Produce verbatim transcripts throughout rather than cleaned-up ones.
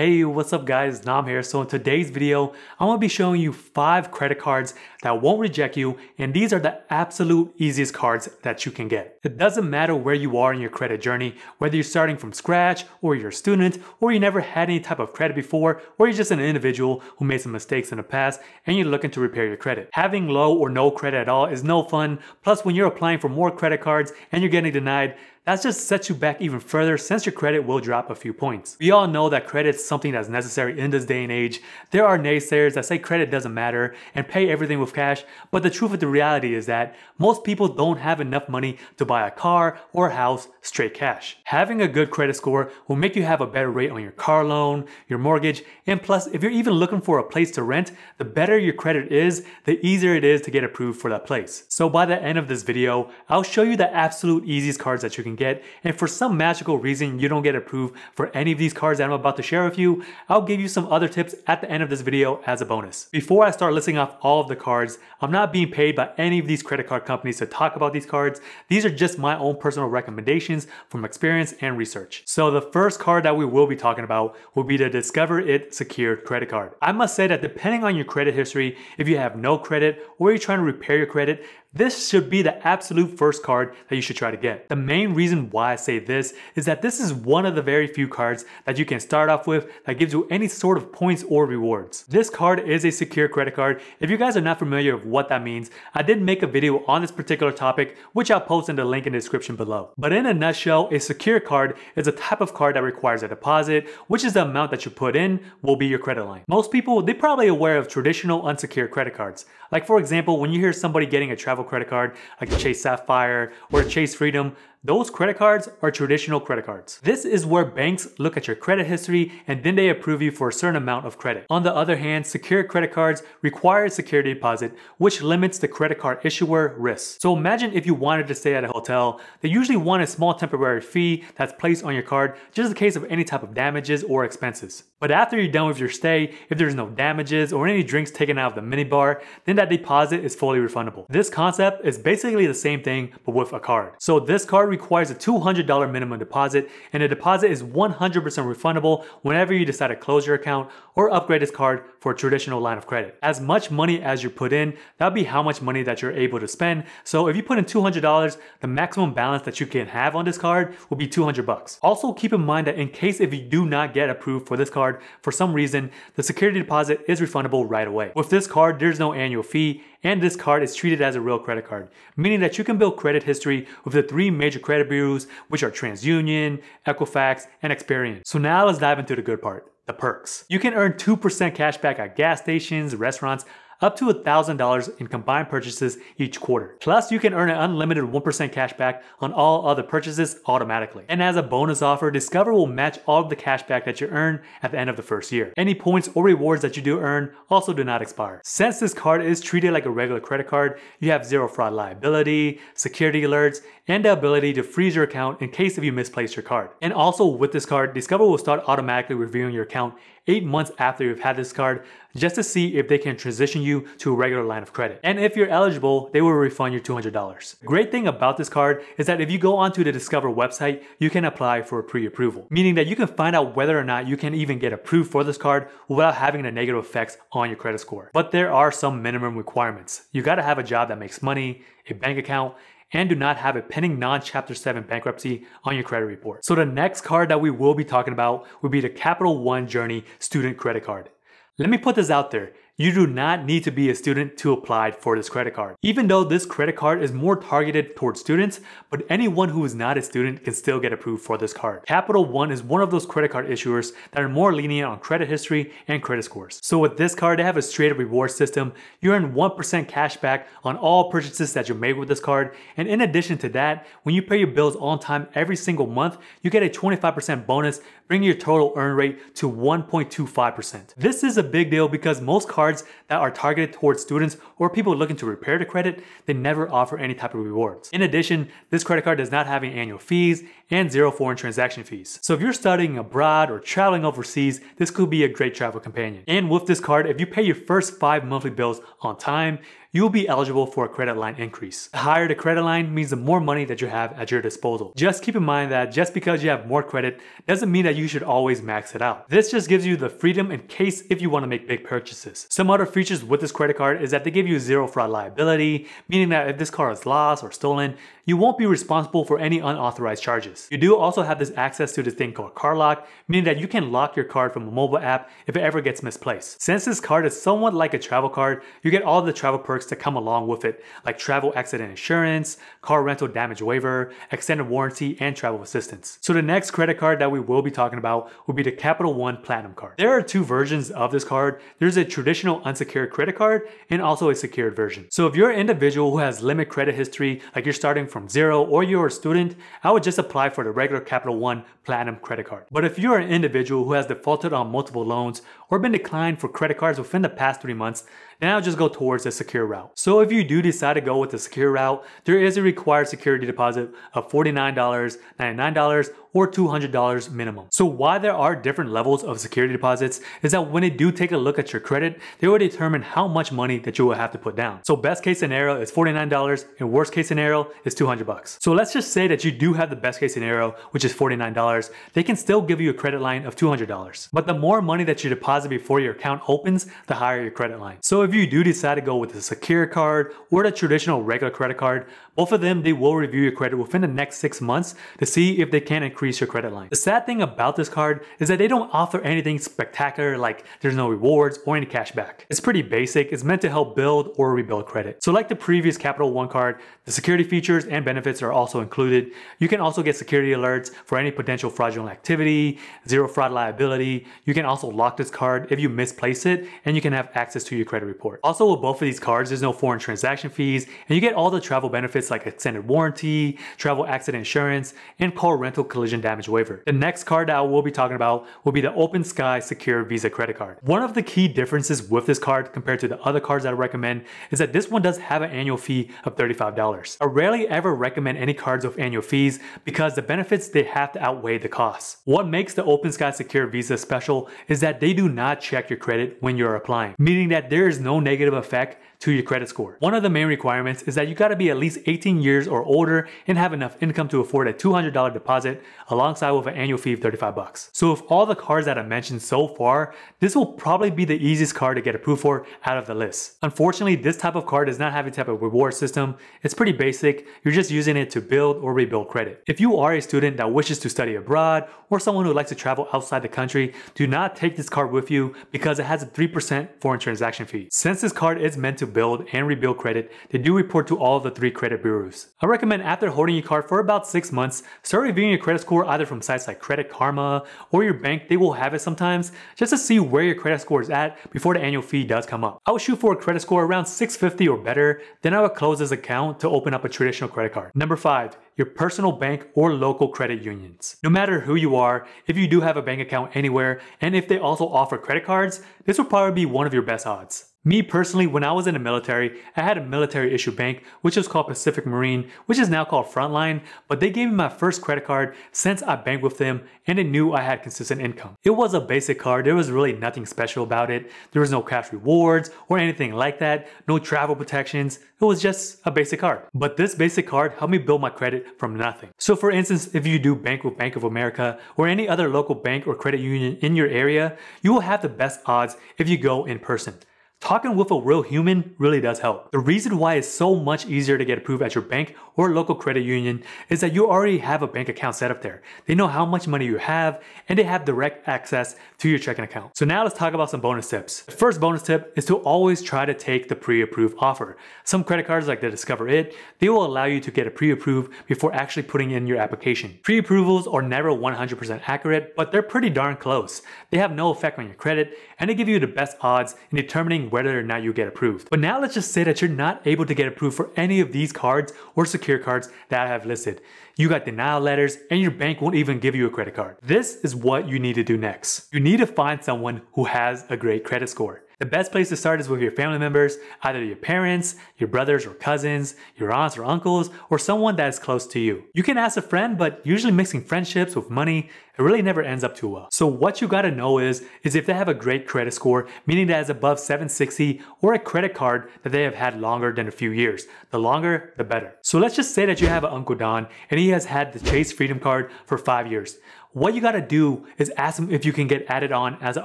Hey, what's up guys, Nam here. So in today's video, I'm gonna be showing you five credit cards that won't reject you, and these are the absolute easiest cards that you can get. It doesn't matter where you are in your credit journey, whether you're starting from scratch, or you're a student, or you never had any type of credit before, or you're just an individual who made some mistakes in the past and you're looking to repair your credit. Having low or no credit at all is no fun, plus when you're applying for more credit cards and you're getting denied, that just sets you back even further since your credit will drop a few points. We all know that credit's something that's necessary in this day and age. There are naysayers that say credit doesn't matter and pay everything with cash, but the truth of the reality is that most people don't have enough money to buy a car or a house straight cash. Having a good credit score will make you have a better rate on your car loan, your mortgage, and plus if you're even looking for a place to rent, the better your credit is, the easier it is to get approved for that place. So by the end of this video, I'll show you the absolute easiest cards that you can get, and for some magical reason you don't get approved for any of these cards that I'm about to share with you, I'll give you some other tips at the end of this video as a bonus. Before I start listing off all of the cards, I'm not being paid by any of these credit card companies to talk about these cards. These are just my own personal recommendations from experience and research. So the first card that we will be talking about will be the Discover It Secured credit card. I must say that depending on your credit history, if you have no credit or you're trying to repair your credit, this should be the absolute first card that you should try to get. The main reason why I say this is that this is one of the very few cards that you can start off with that gives you any sort of points or rewards. This card is a secure credit card. If you guys are not familiar with what that means, I did make a video on this particular topic, which I'll post in the link in the description below. But in a nutshell, a secure card is a type of card that requires a deposit, which is the amount that you put in will be your credit line. Most people, they're probably aware of traditional unsecured credit cards. Like for example, when you hear somebody getting a travel credit card like a Chase Sapphire or a Chase Freedom, those credit cards are traditional credit cards. This is where banks look at your credit history and then they approve you for a certain amount of credit. On the other hand, secured credit cards require a security deposit, which limits the credit card issuer risk. So imagine if you wanted to stay at a hotel, they usually want a small temporary fee that's placed on your card just in case of any type of damages or expenses. But after you're done with your stay, if there's no damages or any drinks taken out of the minibar, then that deposit is fully refundable. This concept is basically the same thing but with a card. So this card requires a two hundred dollar minimum deposit, and the deposit is one hundred percent refundable whenever you decide to close your account or upgrade this card for a traditional line of credit. As much money as you put in, that'll be how much money that you're able to spend. So if you put in two hundred dollars, the maximum balance that you can have on this card will be two hundred bucks. Also keep in mind that in case if you do not get approved for this card for some reason, the security deposit is refundable right away. With this card, there's no annual fee, and this card is treated as a real credit card, meaning that you can build credit history with the three major credit bureaus, which are TransUnion, Equifax, and Experian. So now let's dive into the good part, the perks. You can earn two percent cash back at gas stations, restaurants, up to one thousand dollars in combined purchases each quarter. Plus, you can earn an unlimited one percent cashback on all other purchases automatically. And as a bonus offer, Discover will match all of the cashback that you earn at the end of the first year. Any points or rewards that you do earn also do not expire. Since this card is treated like a regular credit card, you have zero fraud liability, security alerts, and the ability to freeze your account in case if you misplace your card. And also with this card, Discover will start automatically reviewing your account eight months after you've had this card, just to see if they can transition you to a regular line of credit. And if you're eligible, they will refund your two hundred dollars. Great thing about this card is that if you go onto the Discover website, you can apply for a pre-approval, meaning that you can find out whether or not you can even get approved for this card without having the negative effects on your credit score. But there are some minimum requirements. You gotta have a job that makes money, a bank account, and do not have a pending non-Chapter seven bankruptcy on your credit report. So the next card that we will be talking about will be the Capital One Journey Student Credit Card. Let me put this out there. You do not need to be a student to apply for this credit card. Even though this credit card is more targeted towards students, but anyone who is not a student can still get approved for this card. Capital One is one of those credit card issuers that are more lenient on credit history and credit scores. So with this card, they have a straight up reward system. You earn one percent cash back on all purchases that you make with this card. And in addition to that, when you pay your bills on time every single month, you get a twenty-five percent bonus, bringing your total earn rate to one point two five percent. This is a big deal because most cards that are targeted towards students or people looking to repair the credit, they never offer any type of rewards. In addition, this credit card does not have any annual fees and zero foreign transaction fees. So if you're studying abroad or traveling overseas, this could be a great travel companion. And with this card, if you pay your first five monthly bills on time, you'll be eligible for a credit line increase. The higher the credit line means the more money that you have at your disposal. Just keep in mind that just because you have more credit doesn't mean that you should always max it out. This just gives you the freedom in case if you want to make big purchases. Some other features with this credit card is that they give you zero fraud liability, meaning that if this car is lost or stolen, you won't be responsible for any unauthorized charges. You do also have this access to this thing called car lock, meaning that you can lock your card from a mobile app if it ever gets misplaced. Since this card is somewhat like a travel card, you get all the travel perks that come along with it, like travel accident insurance, car rental damage waiver, extended warranty, and travel assistance. So the next credit card that we will be talking about will be the Capital One Platinum card. There are two versions of this card. There's a traditional unsecured credit card and also a secured version. So if you're an individual who has limited credit history, like you're starting from zero or you're a student, I would just apply for the regular Capital One Platinum credit card. But if you're an individual who has defaulted on multiple loans or been declined for credit cards within the past three months, then I'll just go towards the secure route. So if you do decide to go with the secure route, there is a required security deposit of forty-nine dollars, ninety-nine dollars, or two hundred dollars minimum. So why there are different levels of security deposits is that when they do take a look at your credit, they will determine how much money that you will have to put down. So best case scenario is forty-nine dollars and worst case scenario is two hundred bucks. So let's just say that you do have the best case scenario, which is forty-nine dollars. They can still give you a credit line of two hundred dollars. But the more money that you deposit before your account opens, the higher your credit line. So if you do decide to go with the secure card or the traditional regular credit card, both of them, they will review your credit within the next six months to see if they can increase your credit line. The sad thing about this card is that they don't offer anything spectacular, like there's no rewards or any cash back. It's pretty basic. It's meant to help build or rebuild credit. So like the previous Capital One card, the security features and benefits are also included. You can also get security alerts for any potential fraudulent activity, zero fraud liability. You can also lock this card if you misplace it, and you can have access to your credit report. Also with both of these cards, there's no foreign transaction fees, and you get all the travel benefits like extended warranty, travel accident insurance, and car rental collision damage waiver. The next card that I will be talking about will be the Open Sky Secure Visa credit card. One of the key differences with this card compared to the other cards that I recommend is that this one does have an annual fee of thirty-five dollars. I rarely ever recommend any cards with annual fees because the benefits, they have to outweigh the costs. What makes the Open Sky Secure Visa special is that they do not check your credit when you're applying, meaning that there is no negative effect to your credit score. One of the main requirements is that you gotta be at least eighteen years or older and have enough income to afford a two hundred dollar deposit alongside with an annual fee of thirty-five bucks. So of all the cards that I mentioned so far, this will probably be the easiest card to get approved for out of the list. Unfortunately, this type of card does not have any type of reward system. It's pretty basic. You're just using it to build or rebuild credit. If you are a student that wishes to study abroad or someone who likes to travel outside the country, do not take this card with you because it has a three percent foreign transaction fee. Since this card is meant to build and rebuild credit, they do report to all the three credit bureaus. I recommend after holding your card for about six months, start reviewing your credit score either from sites like Credit Karma or your bank. They will have it sometimes just to see where your credit score is at before the annual fee does come up. I would shoot for a credit score around six fifty or better, then I would close this account to open up a traditional credit card. Number five, your personal bank or local credit unions. No matter who you are, if you do have a bank account anywhere and if they also offer credit cards, this will probably be one of your best odds. Me personally, when I was in the military, I had a military issue bank, which was called Pacific Marine, which is now called Frontline, but they gave me my first credit card since I banked with them and they knew I had consistent income. It was a basic card. There was really nothing special about it. There was no cash rewards or anything like that, no travel protections. It was just a basic card. But this basic card helped me build my credit from nothing. So for instance, if you do bank with Bank of America or any other local bank or credit union in your area, you will have the best odds if you go in person. Talking with a real human really does help. The reason why it's so much easier to get approved at your bank or local credit union is that you already have a bank account set up there. They know how much money you have and they have direct access to your checking account. So now let's talk about some bonus tips. The first bonus tip is to always try to take the pre-approved offer. Some credit cards like the Discover It, they will allow you to get a pre-approved before actually putting in your application. Pre-approvals are never one hundred percent accurate, but they're pretty darn close. They have no effect on your credit and they give you the best odds in determining whether or not you get approved. But now let's just say that you're not able to get approved for any of these cards or secure cards that I have listed. You got denial letters and your bank won't even give you a credit card. This is what you need to do next. You need to find someone who has a great credit score. The best place to start is with your family members, either your parents, your brothers or cousins, your aunts or uncles, or someone that is close to you. You can ask a friend, but usually mixing friendships with money, it really never ends up too well. So what you gotta know is, is if they have a great credit score, meaning that it's above seven sixty, or a credit card that they have had longer than a few years. The longer, the better. So let's just say that you have an Uncle Don, and he has had the Chase Freedom card for five years. What you gotta do is ask them if you can get added on as an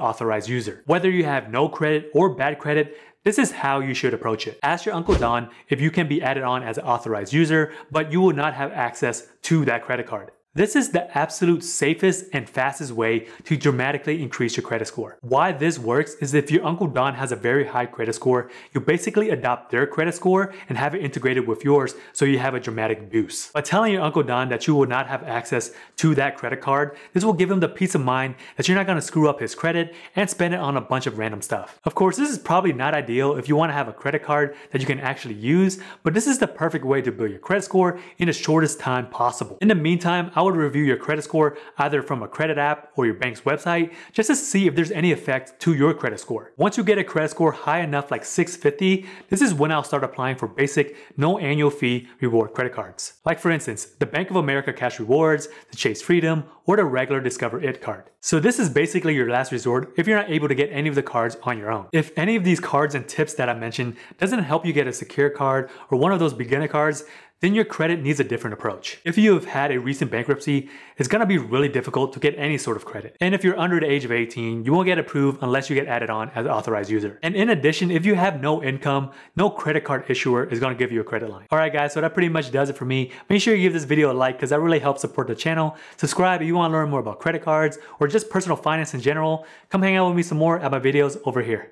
authorized user. Whether you have no credit or bad credit, this is how you should approach it. Ask your Uncle Don if you can be added on as an authorized user, but you will not have access to that credit card. This is the absolute safest and fastest way to dramatically increase your credit score. Why this works is if your Uncle Don has a very high credit score, you basically adopt their credit score and have it integrated with yours so you have a dramatic boost. By telling your Uncle Don that you will not have access to that credit card, this will give him the peace of mind that you're not gonna screw up his credit and spend it on a bunch of random stuff. Of course, this is probably not ideal if you wanna have a credit card that you can actually use, but this is the perfect way to build your credit score in the shortest time possible. In the meantime, I would review your credit score either from a credit app or your bank's website just to see if there's any effect to your credit score. Once you get a credit score high enough like six fifty, this is when I'll start applying for basic, no annual fee reward credit cards. Like for instance, the Bank of America Cash Rewards, the Chase Freedom, or the regular Discover It card. So this is basically your last resort if you're not able to get any of the cards on your own. If any of these cards and tips that I mentioned doesn't help you get a secure card or one of those beginner cards, then your credit needs a different approach. If you have had a recent bankruptcy, it's gonna be really difficult to get any sort of credit. And if you're under the age of eighteen, you won't get approved unless you get added on as an authorized user. And in addition, if you have no income, no credit card issuer is gonna give you a credit line. All right guys, so that pretty much does it for me. Make sure you give this video a like because that really helps support the channel. Subscribe if you wanna learn more about credit cards or just personal finance in general. Come hang out with me some more at my videos over here.